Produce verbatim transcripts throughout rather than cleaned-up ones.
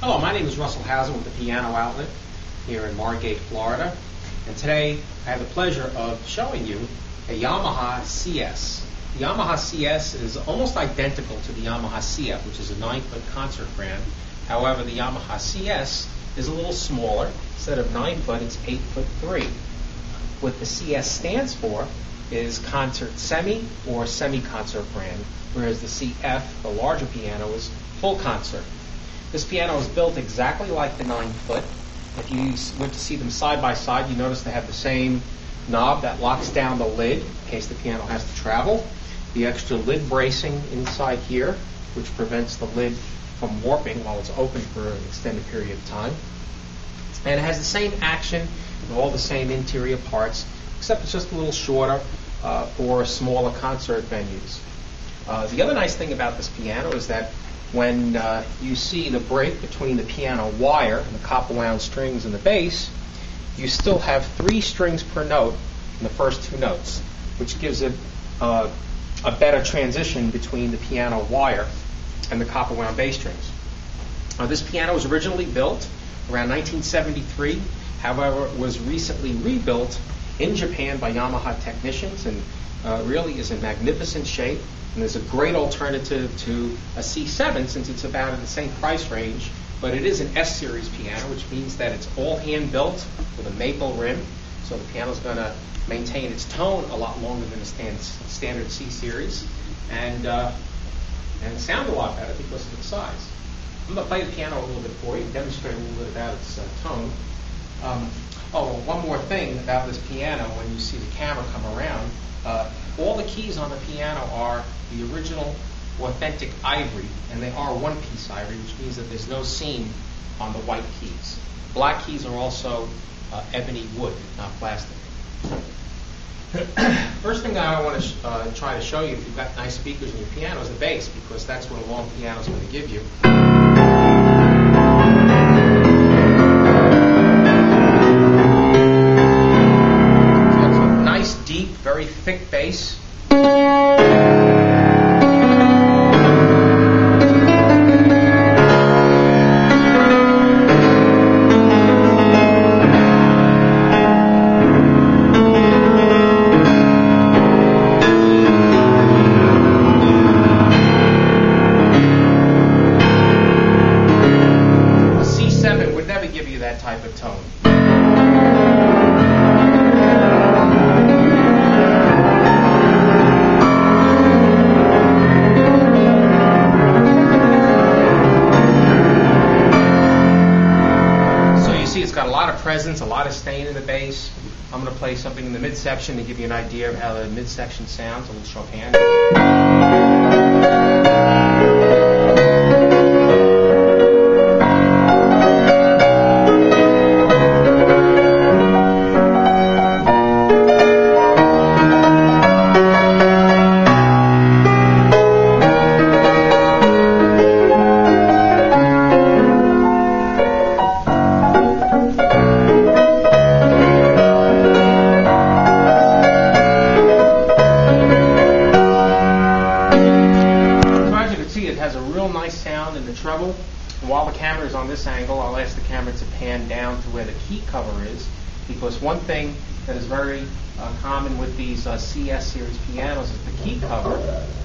Hello, my name is Russell Housen with the Piano Outlet here in Margate, Florida. And today I have the pleasure of showing you a Yamaha C S. The Yamaha C S is almost identical to the Yamaha C F, which is a nine foot concert brand. However, the Yamaha C S is a little smaller. Instead of nine foot, it's eight foot three. What the C S stands for is concert semi or semi-concert brand, whereas the C F, the larger piano, is full concert. This piano is built exactly like the nine foot. If you went to see them side by side, you notice they have the same knob that locks down the lid in case the piano has to travel. The extra lid bracing inside here, which prevents the lid from warping while it's open for an extended period of time. And it has the same action and all the same interior parts, except it's just a little shorter uh, for smaller concert venues. Uh, the other nice thing about this piano is that when uh, you see the break between the piano wire and the copper wound strings and the bass, you still have three strings per note in the first two notes, which gives it uh, a better transition between the piano wire and the copper wound bass strings. Uh, this piano was originally built around nineteen seventy-three, however, it was recently rebuilt in Japan by Yamaha technicians and uh, really is in magnificent shape. And there's a great alternative to a C seven since it's about in the same price range, but it is an S series piano, which means that it's all hand-built with a maple rim, so the piano's going to maintain its tone a lot longer than the stand standard C series, and, uh, and sound a lot better because of its size. I'm going to play the piano a little bit for you and demonstrate a little bit about its uh, tone. Um, oh, one more thing about this piano when you see the camera come around. Uh, all the keys on the piano are the original authentic ivory, and they are one-piece ivory, which means that there's no seam on the white keys. Black keys are also uh, ebony wood, not plastic. First thing that I want to uh, try to show you, if you've got nice speakers in your piano, is the bass, because that's what a long piano is going to give you. Very thick bass. A C seven would never give you that type of tone. Got a lot of presence, a lot of staying in the bass. I'm going to play something in the midsection to give you an idea of how the midsection sounds, a little Chopin. Sound in the treble. And while the camera is on this angle, I'll ask the camera to pan down to where the key cover is, because one thing that is very uh, common with these uh, C S series pianos is the key cover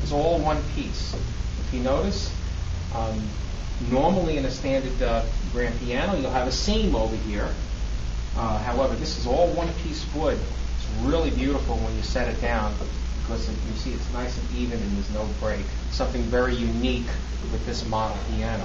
is all one piece. If you notice, um, normally in a standard uh, grand piano, you'll have a seam over here. Uh, however, this is all one piece wood. It's really beautiful when you set it down, because you see it's nice and even and there's no break. Something very unique with this model piano.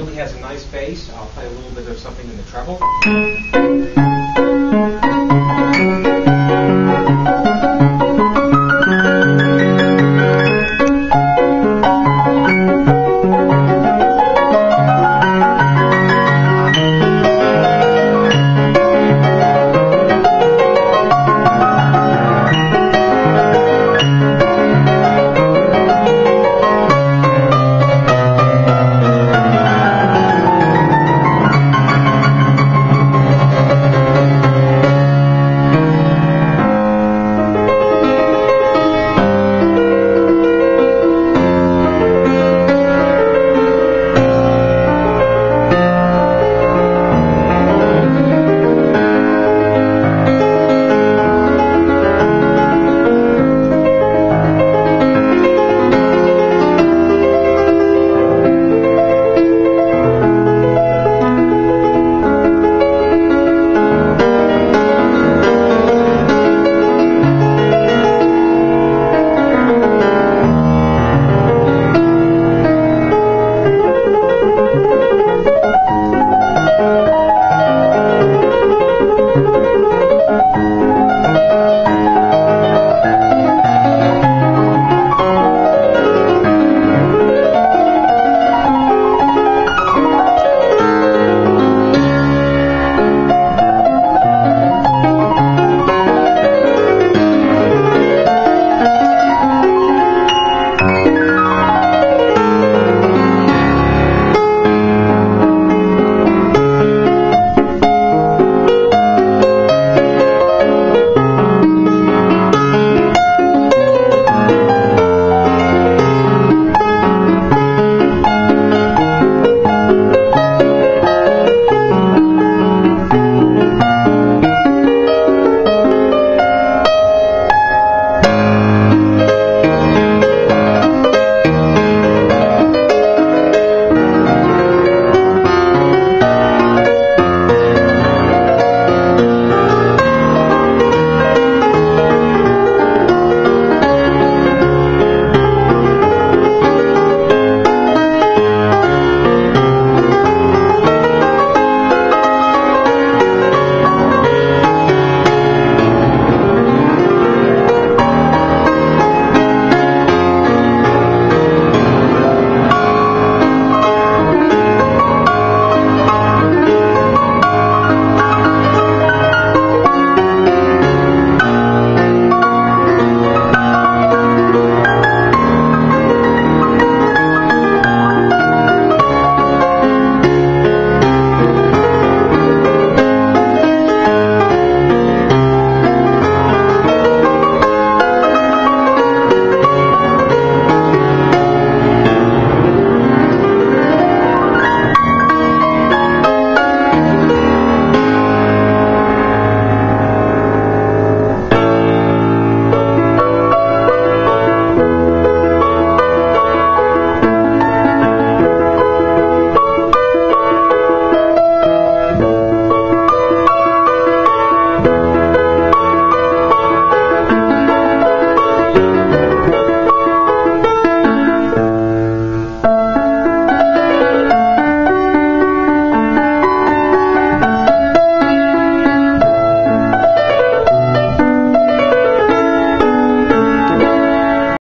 really has a nice bass. I'll play a little bit of something in the treble.